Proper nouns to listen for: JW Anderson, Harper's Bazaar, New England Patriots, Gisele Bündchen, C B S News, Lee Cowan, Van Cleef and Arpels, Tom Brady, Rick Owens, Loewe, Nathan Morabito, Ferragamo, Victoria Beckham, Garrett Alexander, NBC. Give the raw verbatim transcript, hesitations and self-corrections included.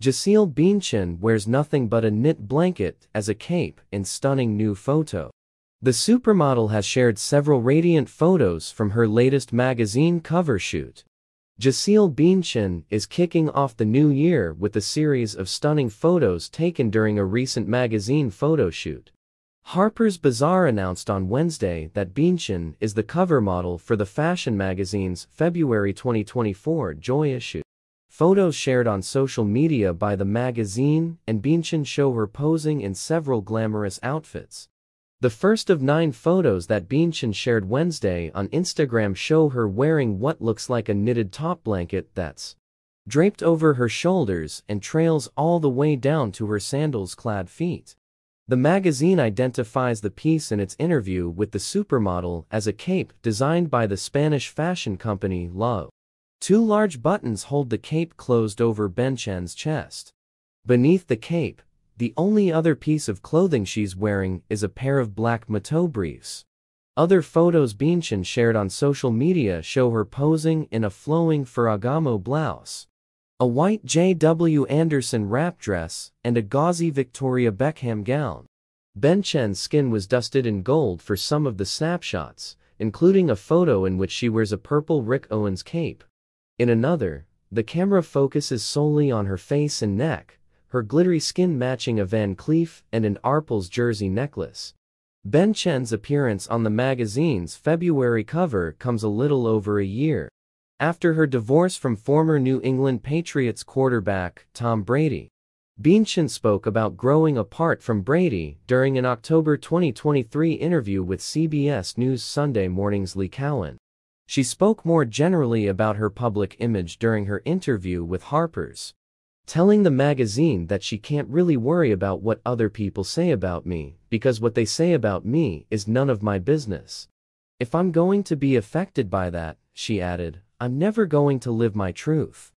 Gisele Bündchen wears nothing but a knit blanket as a cape in stunning new photo. The supermodel has shared several radiant photos from her latest magazine cover shoot. Gisele Bündchen is kicking off the new year with a series of stunning photos taken during a recent magazine photo shoot. Harper's Bazaar announced on Wednesday that Bündchen is the cover model for the fashion magazine's February twenty twenty-four Joy issue. Photos shared on social media by the magazine and Bündchen show her posing in several glamorous outfits. The first of nine photos that Bündchen shared Wednesday on Instagram show her wearing what looks like a knitted top blanket that's draped over her shoulders and trails all the way down to her sandals-clad feet. The magazine identifies the piece in its interview with the supermodel as a cape designed by the Spanish fashion company Loewe. Two large buttons hold the cape closed over Bündchen's chest. Beneath the cape, the only other piece of clothing she's wearing is a pair of black mateau briefs. Other photos Bündchen shared on social media show her posing in a flowing Ferragamo blouse, a white J W Anderson wrap dress, and a gauzy Victoria Beckham gown. Bündchen's skin was dusted in gold for some of the snapshots, including a photo in which she wears a purple Rick Owens cape. In another, the camera focuses solely on her face and neck, her glittery skin matching a Van Cleef and an Arpels jersey necklace. Bündchen's appearance on the magazine's February cover comes a little over a year after her divorce from former New England Patriots quarterback Tom Brady. Bündchen spoke about growing apart from Brady during an October twenty twenty-three interview with C B S News Sunday morning's Lee Cowan. She spoke more generally about her public image during her interview with Harper's, telling the magazine that she can't really worry about what other people say about me, because what they say about me is none of my business. If I'm going to be affected by that, she added, I'm never going to live my truth.